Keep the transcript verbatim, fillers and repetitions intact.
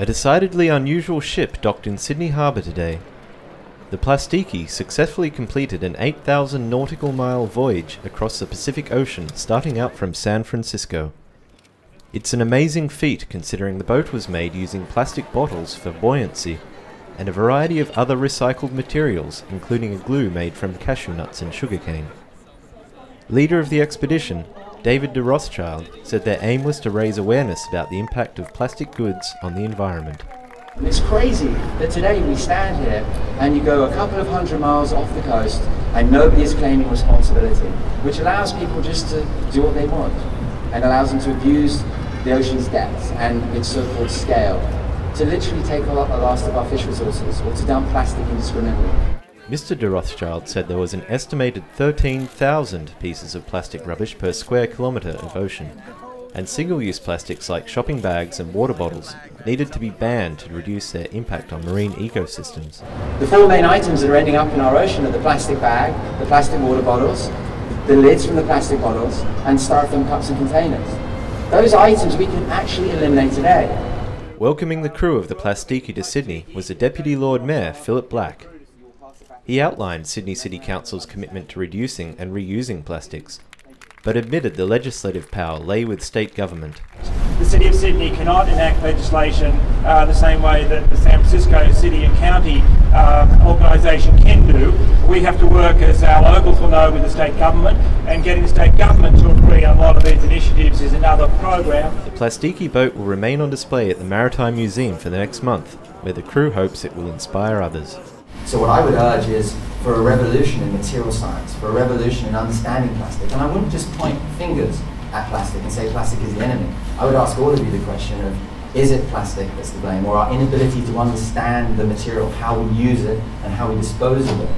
A decidedly unusual ship docked in Sydney Harbour today. The Plastiki successfully completed an eight thousand nautical mile voyage across the Pacific Ocean, starting out from San Francisco. It's an amazing feat considering the boat was made using plastic bottles for buoyancy and a variety of other recycled materials, including a glue made from cashew nuts and sugarcane. Leader of the expedition, David de Rothschild, said their aim was to raise awareness about the impact of plastic goods on the environment. It's crazy that today we stand here and you go a couple of hundred miles off the coast and nobody is claiming responsibility, which allows people just to do what they want and allows them to abuse the ocean's depth and its so-called scale to literally take up the last of our fish resources or to dump plastic indiscriminately. Mister de Rothschild said there was an estimated thirteen thousand pieces of plastic rubbish per square kilometre of ocean, and single-use plastics like shopping bags and water bottles needed to be banned to reduce their impact on marine ecosystems. The four main items that are ending up in our ocean are the plastic bag, the plastic water bottles, the lids from the plastic bottles, and styrofoam cups and containers. Those items we can actually eliminate today. Welcoming the crew of the Plastiki to Sydney was the Deputy Lord Mayor, Philip Black. He outlined Sydney City Council's commitment to reducing and reusing plastics, but admitted the legislative power lay with state government. The City of Sydney cannot enact legislation uh, the same way that the San Francisco City and County uh, organisation can do. We have to work, as our locals will know, with the state government, and getting the state government to agree on a lot of these initiatives is another program. The Plastiki boat will remain on display at the Maritime Museum for the next month, where the crew hopes it will inspire others. So what I would urge is for a revolution in material science, for a revolution in understanding plastic. And I wouldn't just point fingers at plastic and say plastic is the enemy. I would ask all of you the question of, is it plastic that's to blame, or our inability to understand the material, how we use it and how we dispose of it?